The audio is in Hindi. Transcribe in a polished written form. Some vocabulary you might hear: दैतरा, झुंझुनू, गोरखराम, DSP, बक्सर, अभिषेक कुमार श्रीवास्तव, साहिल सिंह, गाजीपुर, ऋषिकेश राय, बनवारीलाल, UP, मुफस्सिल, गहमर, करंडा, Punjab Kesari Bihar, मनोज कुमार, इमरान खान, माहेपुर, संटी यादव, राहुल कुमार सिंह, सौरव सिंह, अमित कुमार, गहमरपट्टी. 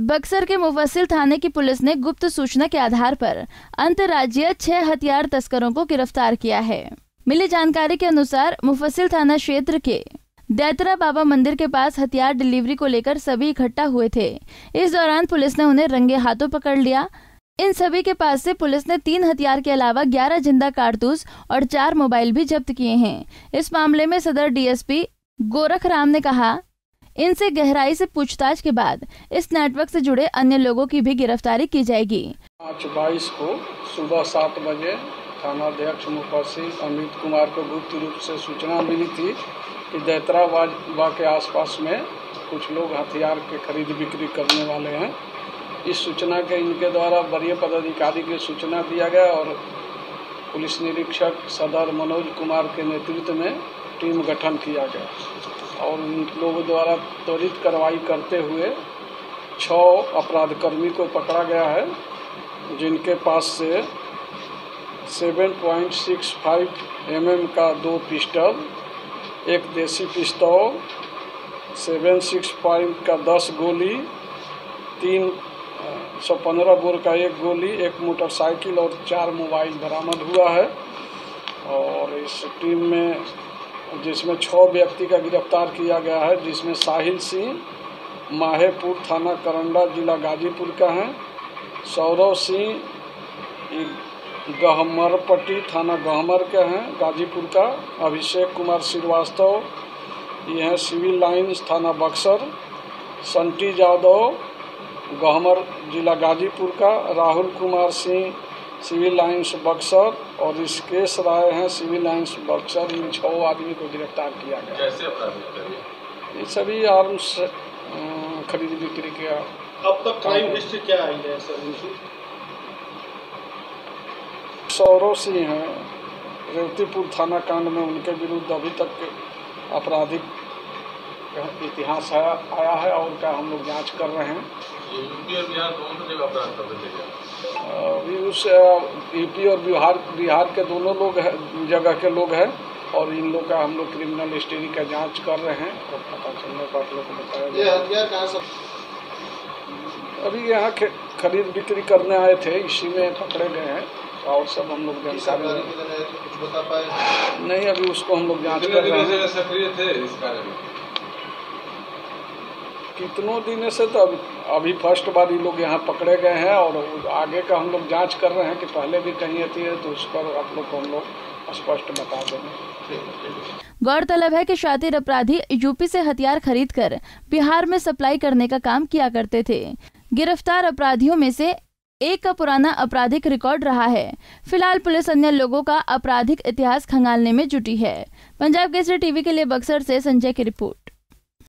बक्सर के मुफस्सिल थाने की पुलिस ने गुप्त सूचना के आधार पर अंतर्राज्यीय 6 हथियार तस्करों को गिरफ्तार किया है। मिली जानकारी के अनुसार मुफस्सिल थाना क्षेत्र के दैतरा बाबा मंदिर के पास हथियार डिलीवरी को लेकर सभी इकट्ठा हुए थे। इस दौरान पुलिस ने उन्हें रंगे हाथों पकड़ लिया। इन सभी के पास से पुलिस ने 3 हथियार के अलावा 11 जिंदा कारतूस और 4 मोबाइल भी जब्त किए हैं। इस मामले में सदर DSP गोरखराम ने कहा, इनसे गहराई से पूछताछ के बाद इस नेटवर्क से जुड़े अन्य लोगों की भी गिरफ्तारी की जाएगी। 5/22 को सुबह 7 बजे थानाध्यक्ष मुफस्सिल अमित कुमार को गुप्त रूप से सूचना मिली थी कि दैतरा के आसपास में कुछ लोग हथियार के खरीद बिक्री करने वाले हैं। इस सूचना के इनके द्वारा वरीय पदाधिकारी की सूचना दिया गया और पुलिस निरीक्षक सदर मनोज कुमार के नेतृत्व में टीम गठन किया गया और उन लोगों द्वारा त्वरित कार्रवाई करते हुए 6 अपराधकर्मी को पकड़ा गया है, जिनके पास से 7.65 mm का 2 पिस्टल, एक देसी पिस्तौल, 7.65 का 10 गोली, 315 बोर का 1 गोली, 1 मोटरसाइकिल और 4 मोबाइल बरामद हुआ है। और इस टीम में जिसमें 6 व्यक्ति का गिरफ्तार किया गया है, जिसमें साहिल सिंह माहेपुर थाना करंडा जिला गाजीपुर का है, सौरव सिंह गहमरपट्टी थाना गहमर के हैं गाजीपुर का, अभिषेक कुमार श्रीवास्तव ये हैं सिविल लाइन्स थाना बक्सर, संटी यादव गहमर जिला गाजीपुर का, राहुल कुमार सिंह सिविल लाइन्स बक्सर और ऋषिकेश राय हैं सिविल लाइन्स बक्सर। इन 6 आदमी को गिरफ्तार किया गया। ये सभी आर्म्स खरीद बिक्री किया। अब तक क्राइम हिस्ट्री क्या आई है सर? सौरव सिंह हैं रेवतीपुर थाना कांड में, उनके विरुद्ध अभी तक आपराधिक इतिहास आया है और का हम लोग जांच कर रहे हैं। अभी उस UP और बिहार के दोनों लोग जगह के लोग हैं और इन लोग का हम लोग क्रिमिनल हिस्ट्री का जांच कर रहे हैं और पता चलने पर आप लोग को बताया। अभी यहाँ खरीद बिक्री करने आए थे, इसी में पकड़े गए हैं और सब हम लोग कुछ बता पाए नहीं, अभी उसको हम लोग जांच कर रहे हैं। सक्रिय थे इस कार्य में कितनों दिन से, तो अभी फर्स्ट बार ये लोग यहाँ पकड़े गए हैं और आगे का हम लोग जांच कर रहे हैं कि पहले भी कहीं आती है तो उस पर आप लोग को हम लोग स्पष्ट बता देंगे। गौरतलब है कि शातिर अपराधी UP से हथियार खरीदकर बिहार में सप्लाई करने का काम किया करते थे। गिरफ्तार अपराधियों में से एक का पुराना आपराधिक रिकॉर्ड रहा है। फिलहाल पुलिस अन्य लोगों का आपराधिक इतिहास खंगालने में जुटी है। पंजाब केसरी TV के लिए बक्सर से संजय की रिपोर्ट।